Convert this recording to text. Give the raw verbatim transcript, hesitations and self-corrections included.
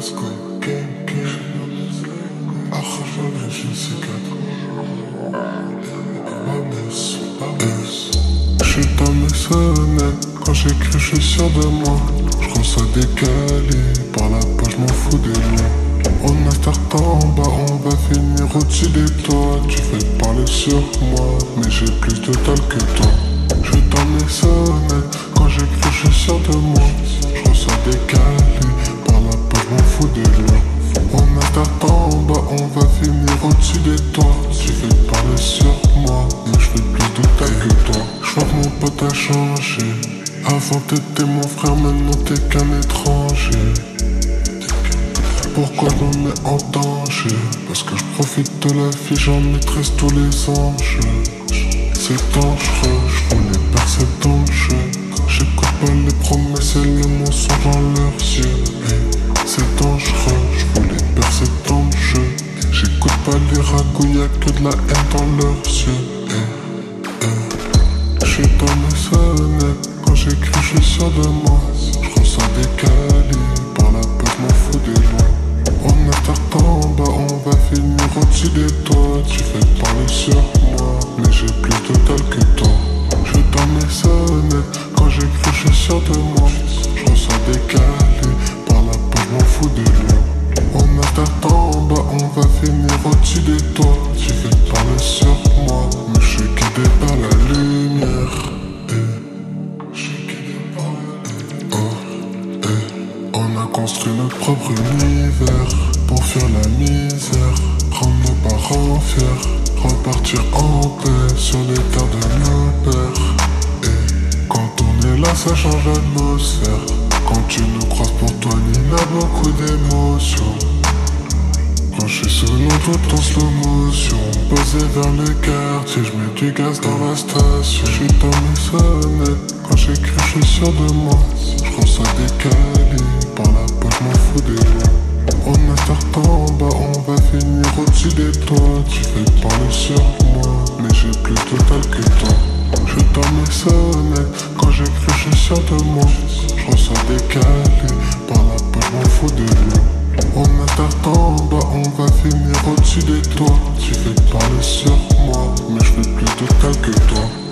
J'suis dans mes sonnettes, quand j'écris j'suis sûr de moi. J'crois ça décalé, par la page j'm'en fous des noms. On a certains en bas, on va finir au-dessus des toits. Tu veux parler sur moi, mais j'ai plus de tal que toi. J'suis dans mes sonnettes, quand j'écris j'suis sûr de moi. J'crois ça décalé, par la page j'm'en fous des noms. On a certains en bas, on va finir au-dessus des toits. Tu veux parler sur moi, mais j'veux plus de tal que toi. J'vois que mon pote a changé. Avant t'étais mon frère, maintenant t'es qu'un étranger. Pourquoi je me mets en danger? Parce que je profite de la vie, j'en maîtrise tous les enjeux. C'est dangereux, je voulais percer dans le jeu. J'écoute pas les promesses et les mensonges dans leurs yeux. C'est dangereux, je voulais percer dans le jeu. J'écoute pas les ragots, y'a que de la haine dans leurs yeux. J'suis dans mes sonnettes, quand j'écris j'suis sûr de moi. J'crois ça décalé, par la peur j'm'en fous des lois. On a certains en bas, on va finir au-dessus des toits. Tu veux parler sur moi, mais j'ai plus de tal que toi. J'suis dans mes sonnettes, quand j'écris j'suis sûr de moi. J'crois ça décalé, par la peur j'm'en fous des lois. On a certains en bas, on va finir au-dessus des toits. Tu veux parler sur moi, mais j'suis guidé par la lumière. Construire notre propre univers pour fuir la misère, rendre nos parents fiers, repartir en paix sur les terres de nos pères. Et quand on est là, ça change l'atmosphère. Quand tu nous croises, pour toi, il y a beaucoup d'émotions. Quand je suis sous l'eau, tout en slow motion, posé vers le quartier, je mets du gaz dans la station. Je suis dans mes sonnettes, quand j'écris, je suis sûr de moi. Je crois ça décalé, par la poche j'm'en fous des lois. On a certains en bas, on va finir au-dessus des toits. Tu veux parler sur moi, mais j'ai plus de tal que toi. Je suis dans mes sonnettes, quand j'écris, je suis sûr de moi. Je crois ça décalé, par la poche j'm'en fous des lois. On a certains en bas, on va finir au-dessus des toits. Tu veux parler sur moi, mais je veux plus de tal que toi.